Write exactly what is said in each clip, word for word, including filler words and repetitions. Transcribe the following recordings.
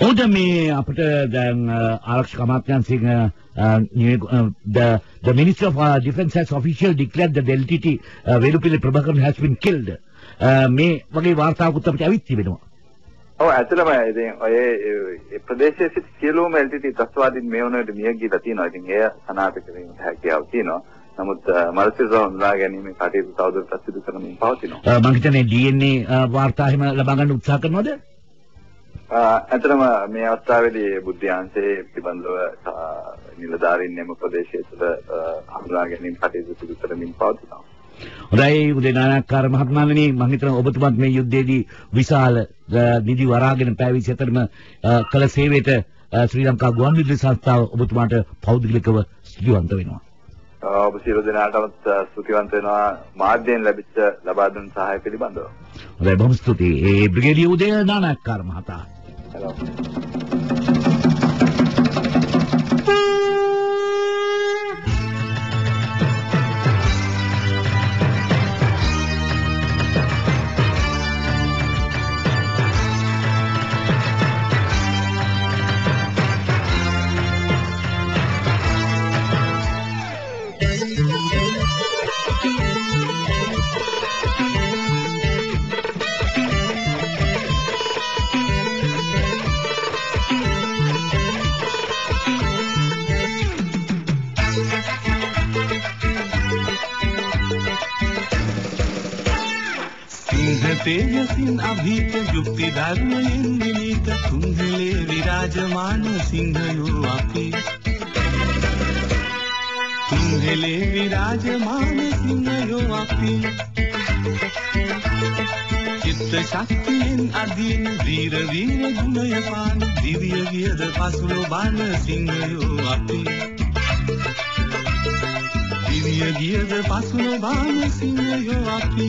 Would me after the Alex Kamakyan Singh, the the Minister of uh, Defence has officially declared that the L T T E uh, Velupillai Prabhakaran has been killed. May वगैरह वार्ता कुत्ता बच्चा वित्ती बिनो। ओ ऐसे लगा है ये ये प्रदेश के सिर्फ किलो में L T T E तस्वादिन में उन्हें डमियक की लतीन आई थिंग ये सनात के लिए है क्या होती ना। නමුත් මරසිරා හොඳාගැනීම කටයුතු තවදුරටත් සිදු කරමින් පවතිනවා. මම හිතන්නේ ඩී එන් ඒ වාර්තා එහෙම ලබා ගන්න උත්සාහ කරනවද? අතරම මේ අවස්ථාවේදී බුද්ධාංශයේ පිළිබඳව නිලධාරීන් නම ප්‍රදේශයේ තුළ හොඳාගැනීම කටයුතු සිදු කරමින් පවතිනවා. හොඳයි උදේ නානාකාර මහත්මයාණනි මම හිතනවා ඔබතුමත් මේ යුද්ධයේදී විශාල නිදි වරාගෙන පැය විසිහතරම කළ සේවයට ශ්‍රී ලංකා ගුවන් විදුලි සංස්ථාව ඔබතුමාට පෞද්ගලිකව ස්තුතිවන්ත වෙනවා. ඔබ සියලු දෙනාටම ස්තුතිවන්ත වෙනවා මාධ්‍යයෙන් ලැබිච්ච ලබා දුන් සහාය පිළිබඳව. හොඳයි බොහොම ස්තුතියි. ඒ බ්‍රිගේඩියර් උදේ නානාකාර මහතා. तेजसिन अभीत युक्ति धर्म इंद्रित कुंडले विराजमान सिंहयो आपे कुंडले विराजमान सिंहयो आपे चित्त शक्तिन अधीन वीर वीर गुणय पान दिव्य वेद पासुलो बाण सिंहयो आपे दिव्य वेद पासुलो बाण सिंहयो आपे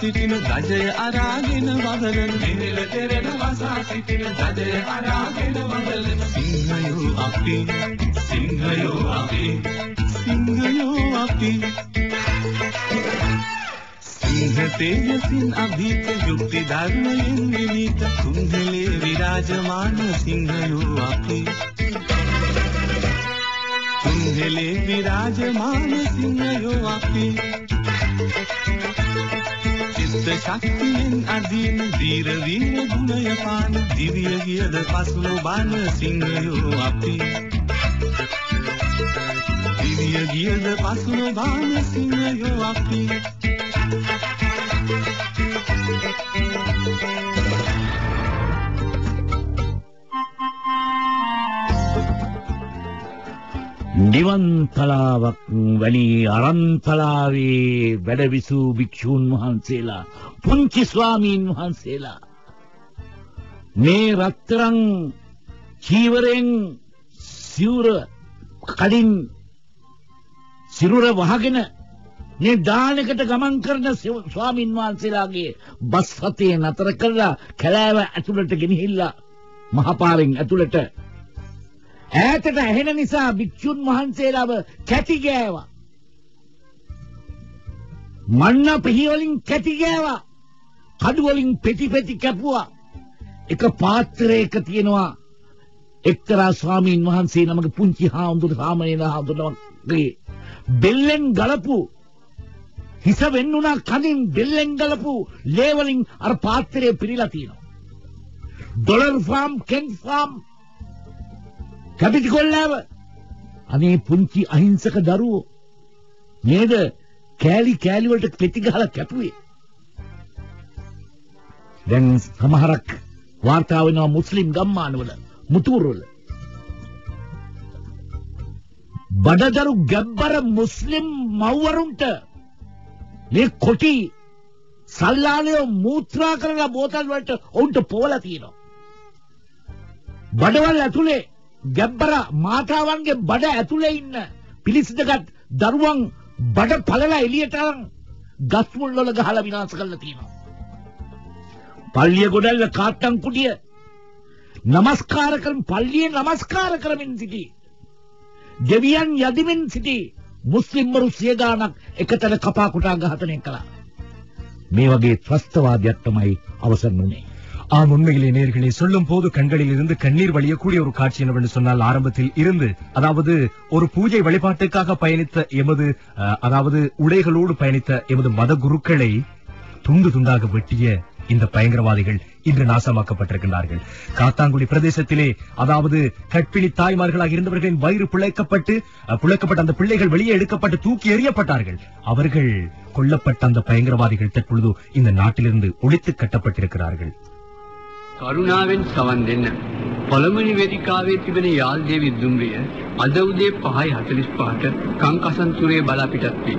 सिटिन गजय आरागिन वदलन निल तेरन वासा सिटिन गजय आरागिन वदलन सिंहयो आपे सिंहयो आपे सिंहयो आपे सिंह तेजसिन अभीत युक्ति धर्मयिन विनीत कुंडले विराजमान सिंहयो आपे कुंडले विराजमान सिंहयो आपे शक्तिन अधीन वीर वीर गुणय पान दिव्य वेद पासुलो बाण सिंहयो आपे दिव्य वेद पासुलो बाण सिंहयो आपे නිවන් තලාවක් වැනි අරන් තලාවේ වැඩ විසූ භික්ෂූන් වහන්සේලා පුංචි ස්වාමීන් වහන්සේලා මේ රත්තරන් චීවරෙන් සිවුර කඩින් සිරුර වහගෙන මේ දානකට ගමන් කරන ස්වාමීන් වහන්සේලාගේ බස් හතේ නතර කරලා කැලෑව ඇතුළට ගෙනහිල්ලා මහපාරෙන් ඇතුළට ඈතට ඇහෙන නිසා භික්ෂුන් වහන්සේලාව කැටි ගෑවා. මන්න පිහි වලින් කැටි ගෑවා. කඩු වලින් පෙති පෙති කැපුවා. එක පාත්‍රයක තියෙනවා එක්තරා ස්වාමීන් වහන්සේ නමක පුංචි හාමුදුරුවෝ සාමනේන හාමුදුරුවෝගේ බෙල්ලෙන් ගලපු හිස වෙන්නුණා කලින් බෙල්ලෙන් ගලපු ලේ වලින් අර පාත්‍රය පිරීලා තියෙනවා. ඩොලර් ෆාම් කෙන් ෆාම් කැපිටි කොල්ලව අනේ පුංචි අහිංසක දරුවෝ නේද කෑලි කෑලි වලට පෙති ගහලා කැපුවේ. දැන් සමහරක් වාර්තා වෙනවා මුස්ලිම් ගම්මානවල මුතුරුල බඩදරු ගැබ්බර මුස්ලිම් මව්වරුන්ට මේ කොටි සල්ලාලේ මූත්‍රා කරලා බෝතල් වලට උන්ට පොවලා තියෙනවා. බඩවල ඇතුලේ ගැබ්බර මාතාවන්ගේ බඩ ඇතුලේ ඉන්න පිලිසිඳගත් දරුවන් බඩ පළලා එළියට අරන් ගස් මුල් වල ගහලා විනාශ කරලා තියෙනවා. පල්ලිය ගොඩල්ල කාට්ටම් කුටිය නමස්කාර කරමින් පල්ලියේ නමස්කාර කරමින් සිටි දෙවියන් යදිමින් සිටි මුස්ලිම්වරු සිය ගාණක් එකතන කපා කොටා ඝාතනය කළා. මේ වගේ ත්‍රස්තවාදයක් තමයි අවසන් වුනේ. ஆமுண்மையிலே நேயர்களே, சொல்லும் போது கண்களில் இருந்து கண்ணீர் வழியக்கூடிய ஒரு காட்சி என்னவென்று சொன்னால், ஆரம்பத்தில் இருந்து அதாவது ஒரு பூஜை வழிபாட்டுக்காக பயணித்த எமது அதாவது உடைகளோடு பயணித்த எமது மத குருக்களை துண்டு துண்டாக வெட்டிய இந்த பயங்கரவாதிகள் இன்று நாசமாக்கப்பட்டிருக்கிறார்கள். காத்தாங்குடி பிரதேசத்திலே அதாவது கற்பிணி தாய்மார்களாக இருந்தவர்களின் வயிறு பிழைக்கப்பட்டு பிழைக்கப்பட்ட அந்த பிள்ளைகள் வெளியே எடுக்கப்பட்டு தூக்கி எறியப்பட்டார்கள். அவர்கள் கொல்லப்பட்ட அந்த பயங்கரவாதிகள் தற்பொழுது இந்த நாட்டிலிருந்து ஒழித்து கட்டப்பட்டிருக்கிறார்கள். කරුණාවෙන් සවන් දෙන්න. පළමුනි වේදිකාවේ තිබෙන යාල් දේවි දුම්රිය අද උදේ පහයි හතලිස් පහට කංකසන්තුරේ බලා පිටත් වේ.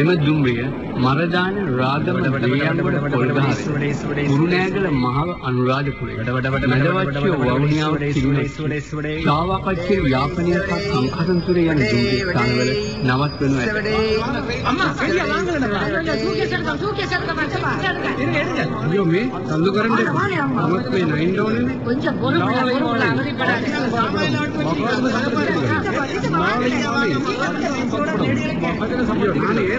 එම දුම්රිය මරදාන රාගවඩ කුරුණෑගල මහව අනුරාධපුරේ නඩවච්චිය වවුනියාව තිබුණේ. ශාවකච්චිය යාපනයේ කංකසන්තුරේ යන දුම්රිය ස්ථානවල නවත්වනු ඇත. අම්මා කඩිය ලාංගලන බා. සූකේසර් ගම් සූකේසර් ගම් ඉරි එන්න. අයියෝ මේ තල්ලු කරන්නේ. අමොත් මේ නයින් ඩෝනේ. කොච්චර බොරු බොරු අමරි පඩක්.